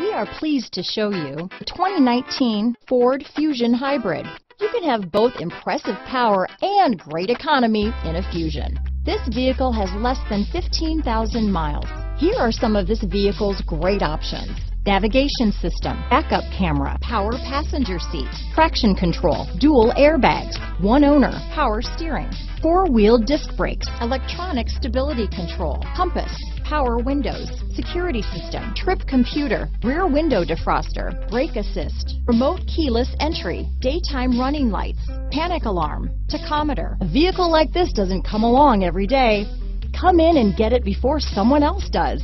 We are pleased to show you the 2019 Ford Fusion Hybrid. You can have both impressive power and great economy in a Fusion. This vehicle has less than 15,000 miles. Here are some of this vehicle's great options. Navigation system, backup camera, power passenger seat, traction control, dual airbags, one owner, power steering, four-wheel disc brakes, electronic stability control, compass, power windows, security system, trip computer, rear window defroster, brake assist, remote keyless entry, daytime running lights, panic alarm, tachometer. A vehicle like this doesn't come along every day. Come in and get it before someone else does.